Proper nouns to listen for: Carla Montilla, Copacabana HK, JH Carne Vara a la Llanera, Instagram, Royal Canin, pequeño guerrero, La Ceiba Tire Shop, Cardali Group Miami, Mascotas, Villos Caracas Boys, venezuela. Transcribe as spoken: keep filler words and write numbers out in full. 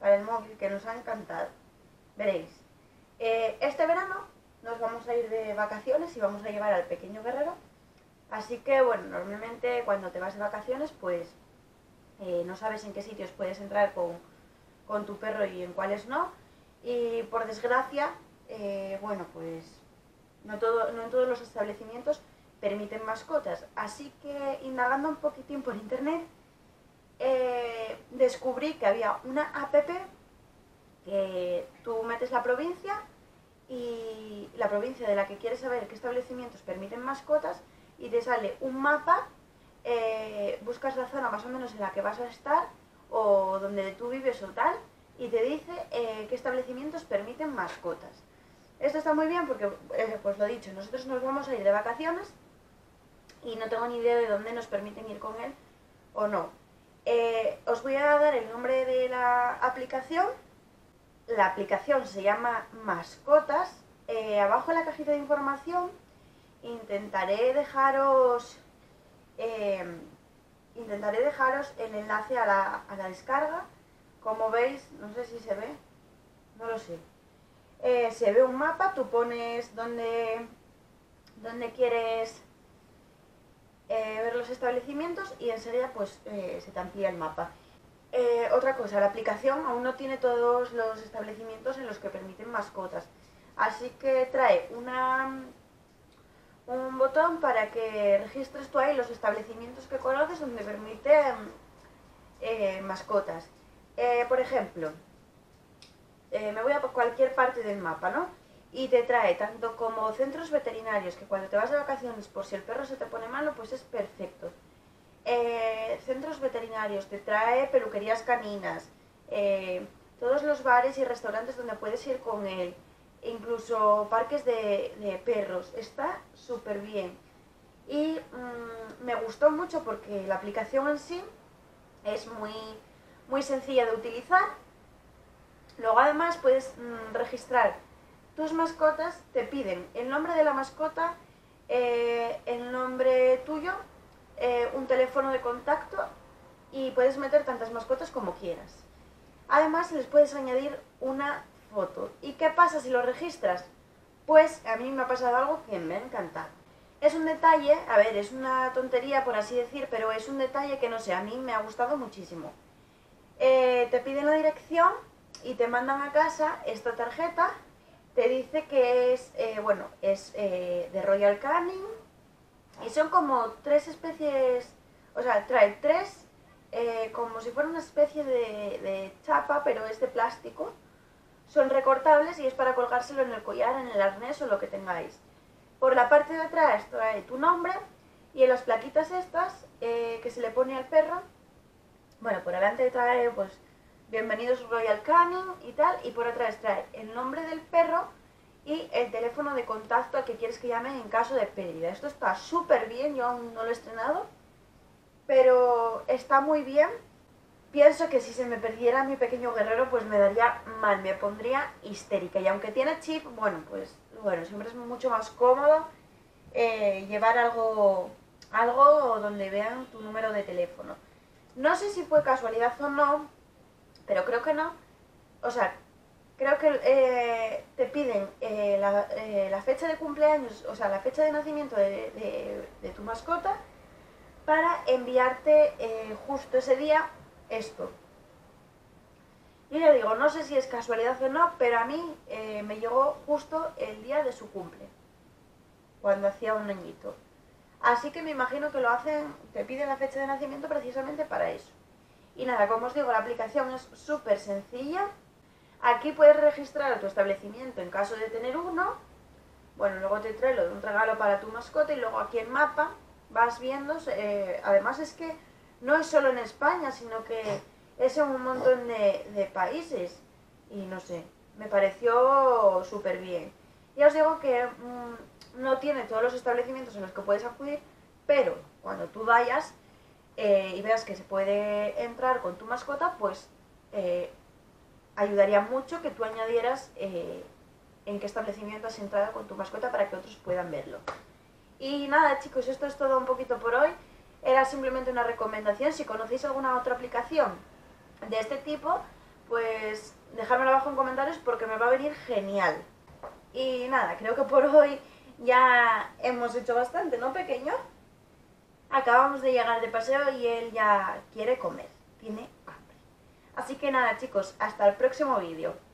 para el móvil, que nos ha encantado. Veréis, eh, este verano nos vamos a ir de vacaciones y vamos a llevar al pequeño guerrero. Así que, bueno, normalmente cuando te vas de vacaciones, pues eh, no sabes en qué sitios puedes entrar con, con tu perro y en cuáles no. Y por desgracia, eh, bueno, pues no, todo, no en todos los establecimientos permiten mascotas. Así que, indagando un poquitín por internet, eh, descubrí que había una app que tú metes la provincia y la provincia de la que quieres saber qué establecimientos permiten mascotas y te sale un mapa, eh, buscas la zona más o menos en la que vas a estar o donde tú vives o tal, y te dice eh, qué establecimientos permiten mascotas. Esto está muy bien porque, eh, pues lo dicho, nosotros nos vamos a ir de vacaciones y no tengo ni idea de dónde nos permiten ir con él o no. Eh, os voy a dar el nombre de la aplicación. La aplicación se llama Mascotas. Eh, abajo en la cajita de información intentaré dejaros eh, intentaré dejaros el enlace a la, a la descarga. Como veis, no sé si se ve, no lo sé, eh, se ve un mapa, tú pones dónde, dónde quieres eh, ver los establecimientos y enseguida pues eh, se te amplía el mapa. Eh, otra cosa, la aplicación aún no tiene todos los establecimientos en los que permiten mascotas, así que trae una, un botón para que registres tú ahí los establecimientos que conoces donde permiten eh, mascotas. Eh, por ejemplo, eh, me voy a cualquier parte del mapa, ¿no? Y te trae tanto como centros veterinarios, que cuando te vas de vacaciones, por si el perro se te pone malo, pues es perfecto. Eh, centros veterinarios, te trae peluquerías caninas, eh, todos los bares y restaurantes donde puedes ir con él, incluso parques de, de perros. Está súper bien y mmm, me gustó mucho porque la aplicación en sí es muy, muy sencilla de utilizar. Luego además puedes mmm, registrar tus mascotas, te piden el nombre de la mascota, eh, el nombre tuyo, Eh, un teléfono de contacto y puedes meter tantas mascotas como quieras. Además les puedes añadir una foto. ¿Y qué pasa si lo registras? Pues a mí me ha pasado algo que me ha encantado. Es un detalle, a ver, es una tontería por así decir, pero es un detalle que no sé, a mí me ha gustado muchísimo. Eh, te piden la dirección y te mandan a casa esta tarjeta. Te dice que es, eh, bueno, es eh, de Royal Canin. Y son como tres especies, o sea, trae tres, eh, como si fuera una especie de, de chapa, pero es de plástico. Son recortables y es para colgárselo en el collar, en el arnés o lo que tengáis. Por la parte de atrás trae tu nombre y en las plaquitas estas eh, que se le pone al perro, bueno, por delante trae pues bienvenidos Royal Canin y tal, y por atrás trae el nombre del perro y el teléfono de contacto al que quieres que llamen en caso de pérdida. Esto está súper bien, yo aún no lo he estrenado, pero está muy bien. Pienso que si se me perdiera mi pequeño guerrero, pues me daría mal, me pondría histérica. Y aunque tiene chip, bueno, pues bueno, siempre es mucho más cómodo eh, llevar algo, algo donde vean tu número de teléfono. No sé si fue casualidad o no, pero creo que no. O sea, creo que eh, te piden eh, la, eh, la fecha de cumpleaños, o sea, la fecha de nacimiento de, de, de tu mascota para enviarte eh, justo ese día esto. Y le digo, no sé si es casualidad o no, pero a mí eh, me llegó justo el día de su cumple, cuando hacía un añito. Así que me imagino que lo hacen, te piden la fecha de nacimiento precisamente para eso. Y nada, como os digo, la aplicación es súper sencilla. Aquí puedes registrar tu establecimiento en caso de tener uno. Bueno, luego te trae lo de un regalo para tu mascota y luego aquí en mapa vas viendo. Eh, además es que no es solo en España, sino que es en un montón de, de países. Y no sé, me pareció súper bien. Ya os digo que mmm, no tiene todos los establecimientos en los que puedes acudir, pero cuando tú vayas eh, y veas que se puede entrar con tu mascota, pues... Eh, ayudaría mucho que tú añadieras eh, en qué establecimiento has entrado con tu mascota para que otros puedan verlo. Y nada chicos, esto es todo un poquito por hoy. Era simplemente una recomendación. Si conocéis alguna otra aplicación de este tipo, pues dejármelo abajo en comentarios porque me va a venir genial. Y nada, creo que por hoy ya hemos hecho bastante, ¿no, pequeño? Acabamos de llegar de paseo y él ya quiere comer, tiene hambre. Así que nada, chicos, hasta el próximo vídeo.